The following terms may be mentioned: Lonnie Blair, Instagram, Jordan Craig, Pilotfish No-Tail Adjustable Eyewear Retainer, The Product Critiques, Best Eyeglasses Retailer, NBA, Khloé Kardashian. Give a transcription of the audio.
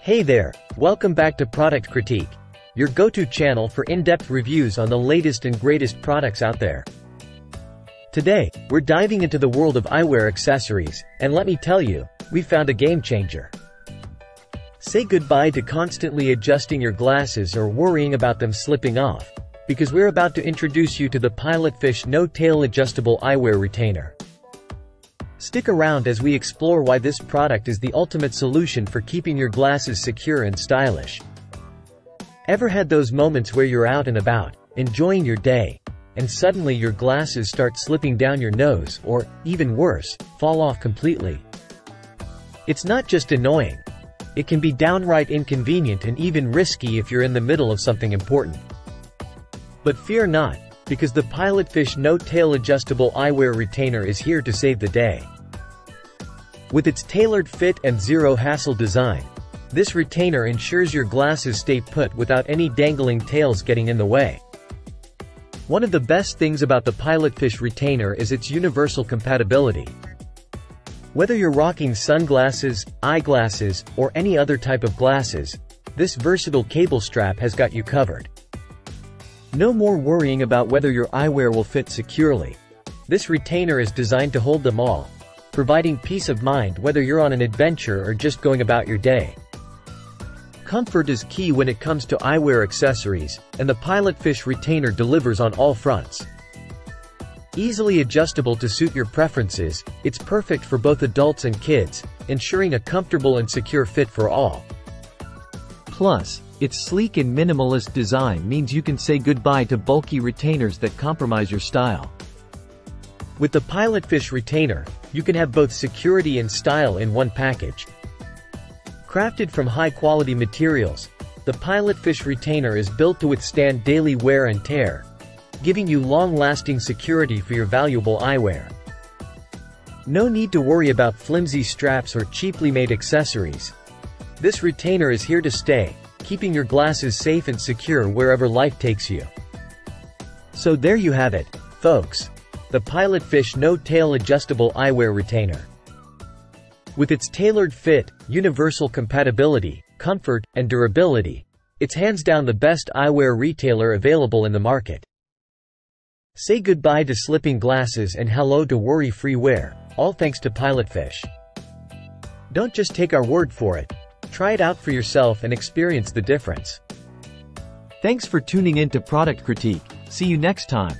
Hey there, welcome back to Product Critique, your go-to channel for in-depth reviews on the latest and greatest products out there. Today, we're diving into the world of eyewear accessories, and let me tell you, we found a game changer. Say goodbye to constantly adjusting your glasses or worrying about them slipping off, because we're about to introduce you to the Pilotfish No-Tail Adjustable Eyewear Retainer. Stick around as we explore why this product is the ultimate solution for keeping your glasses secure and stylish. Ever had those moments where you're out and about, enjoying your day, and suddenly your glasses start slipping down your nose or, even worse, fall off completely? It's not just annoying. It can be downright inconvenient and even risky if you're in the middle of something important. But fear not, because the Pilotfish No-Tail Adjustable Eyewear Retainer is here to save the day. With its tailored fit and zero-hassle design, this retainer ensures your glasses stay put without any dangling tails getting in the way. One of the best things about the Pilotfish Retainer is its universal compatibility. Whether you're rocking sunglasses, eyeglasses, or any other type of glasses, this versatile cable strap has got you covered. No more worrying about whether your eyewear will fit securely. This retainer is designed to hold them all, providing peace of mind whether you're on an adventure or just going about your day. Comfort is key when it comes to eyewear accessories, and the Pilotfish Retainer delivers on all fronts. Easily adjustable to suit your preferences, it's perfect for both adults and kids, ensuring a comfortable and secure fit for all. Plus, its sleek and minimalist design means you can say goodbye to bulky retainers that compromise your style. With the Pilotfish Retainer, you can have both security and style in one package. Crafted from high-quality materials, the Pilotfish Retainer is built to withstand daily wear and tear, giving you long-lasting security for your valuable eyewear. No need to worry about flimsy straps or cheaply made accessories. This retainer is here to stay, keeping your glasses safe and secure wherever life takes you. So there you have it, folks. The Pilotfish No-Tail Adjustable Eyewear Retainer. With its tailored fit, universal compatibility, comfort, and durability, it's hands down the best eyewear retailer available in the market. Say goodbye to slipping glasses and hello to worry-free wear, all thanks to Pilotfish. Don't just take our word for it. Try it out for yourself and experience the difference. Thanks for tuning in to Product Critique. See you next time.